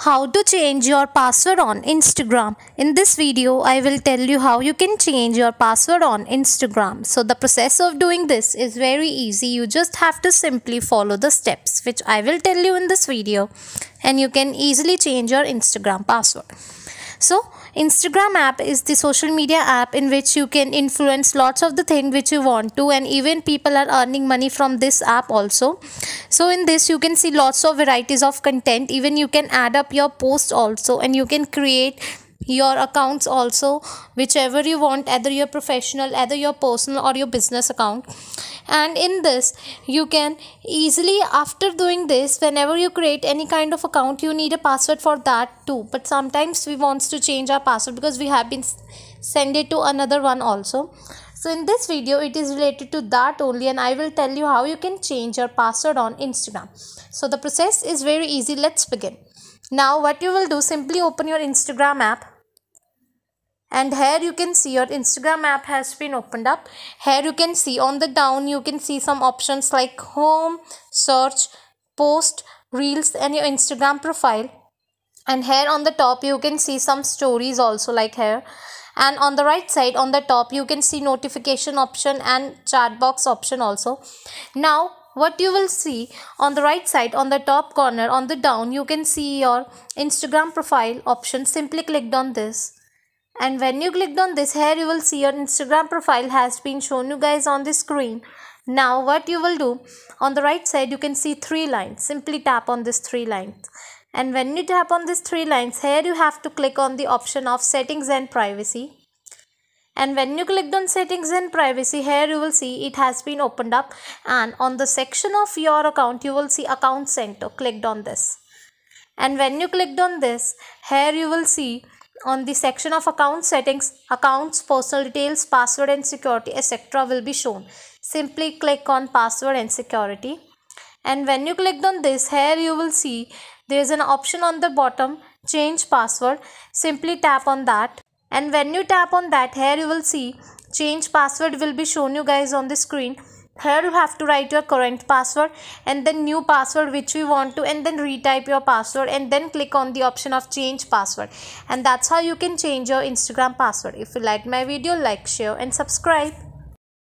How to change your password on Instagram. In this video, I will tell you how you can change your password on Instagram. So the process of doing this is very easy. You just have to simply follow the steps, which I will tell you in this video, and you can easily change your Instagram password. So Instagram app is the social media app in which you can influence lots of the things which you want to, and even people are earning money from this app also. So in this you can see lots of varieties of content, even you can add up your posts also, and you can create your accounts also, whichever you want, either your professional, either your personal or your business account. And in this you can easily, after doing this, whenever you create any kind of account you need a password for that too, but sometimes we want to change our password because we have been sent it to another one also. So in this video it is related to that only, and I will tell you how you can change your password on Instagram. So the process is very easy. Let's begin. Now what you will do, simply open your Instagram app. And here you can see your Instagram app has been opened up. Here you can see on the down you can see some options like home, search, post, reels and your Instagram profile. And here on the top you can see some stories also like here. And on the right side on the top you can see notification option and chat box option also. Now what you will see on the right side on the top corner on the down you can see your Instagram profile option. Simply clicked on this. And when you clicked on this, here you will see your Instagram profile has been shown you guys on the screen. Now what you will do, on the right side you can see three lines. Simply tap on this three lines. And when you tap on these three lines, here you have to click on the option of settings and privacy. And when you clicked on settings and privacy, here you will see it has been opened up. And on the section of your account, you will see account center. Clicked on this. And when you clicked on this, here you will see on the section of account settings, accounts, personal details, password and security, etc. will be shown. Simply click on password and security. And when you clicked on this, here you will see there is an option on the bottom, change password. Simply tap on that. And when you tap on that, here you will see change password will be shown you guys on the screen. Here you have to write your current password and then new password which we want to, and then retype your password and then click on the option of change password. And that's how you can change your Instagram password. If you liked my video, like, share and subscribe.